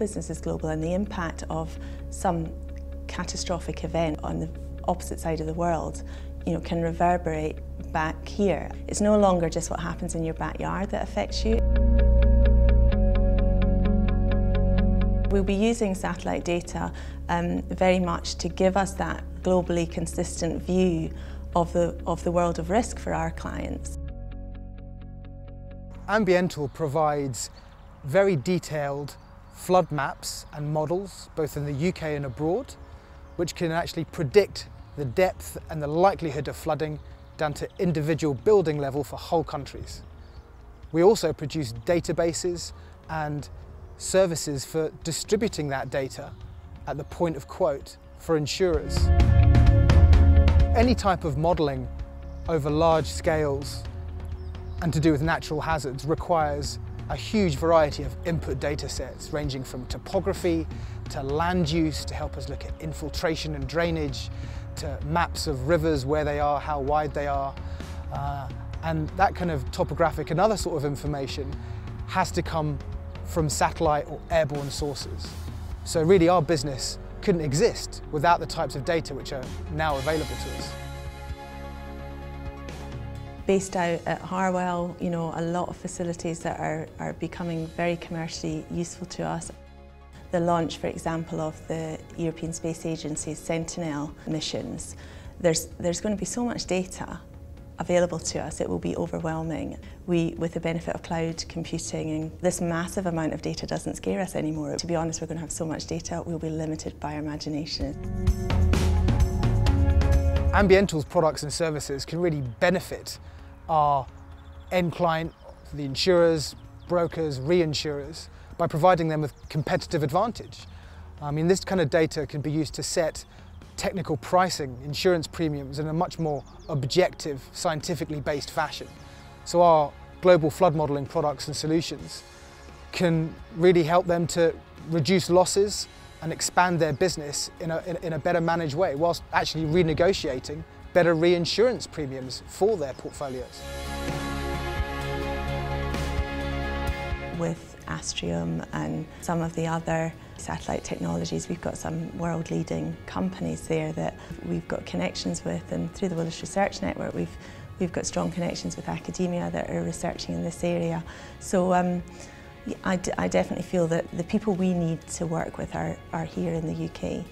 business is global, and the impact of some catastrophic event on the opposite side of the world, you know, can reverberate back here. It's no longer just what happens in your backyard that affects you. We'll be using satellite data very much to give us that globally consistent view of the world of risk for our clients. Ambiental provides very detailed flood maps and models, both in the UK and abroad, which can actually predict the depth and the likelihood of flooding down to individual building level for whole countries. We also produce databases and services for distributing that data at the point of quote for insurers. Any type of modelling over large scales and to do with natural hazards requires a huge variety of input data sets, ranging from topography to land use to help us look at infiltration and drainage, to maps of rivers, where they are, how wide they are, and that kind of topographic and other sort of information has to come from satellite or airborne sources. So really our business couldn't exist without the types of data which are now available to us. Based out at Harwell, you know, a lot of facilities that are becoming very commercially useful to us. The launch, for example, of the European Space Agency's Sentinel missions, there's going to be so much data available to us, it will be overwhelming. We, with the benefit of cloud computing, and this massive amount of data doesn't scare us anymore. To be honest, we're going to have so much data, we'll be limited by our imagination. Ambiental's products and services can really benefit our end client, the insurers, brokers, reinsurers, by providing them with competitive advantage. I mean, this kind of data can be used to set technical pricing, insurance premiums in a much more objective, scientifically based fashion. So our global flood modelling products and solutions can really help them to reduce losses and expand their business in a better managed way, whilst actually renegotiating better reinsurance premiums for their portfolios. With Astrium and some of the other satellite technologies, we've got some world-leading companies there that we've got connections with, and through the Willis Research Network we've got strong connections with academia that are researching in this area. So I definitely feel that the people we need to work with are here in the UK.